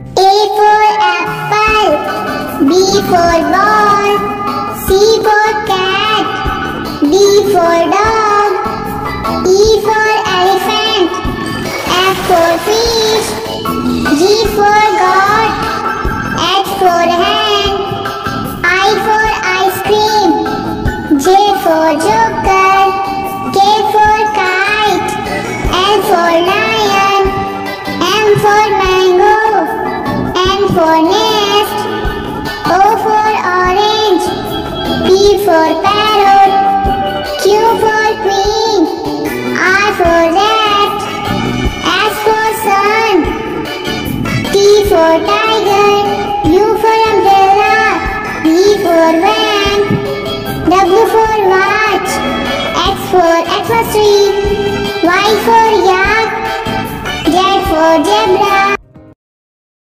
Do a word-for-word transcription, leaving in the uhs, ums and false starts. A for apple, B for ball, C for cat, D for dog, E for elephant, F for fish, G for goat, H for hand, I for ice cream, J for joker, K for kite, L for lion, M for mango, for nest, O for orange, P for parrot, Q for queen, R for rat, S for sun, T for tiger, U for umbrella, V for van, W for watch, X for x-ray, Y for yak, Z for zebra.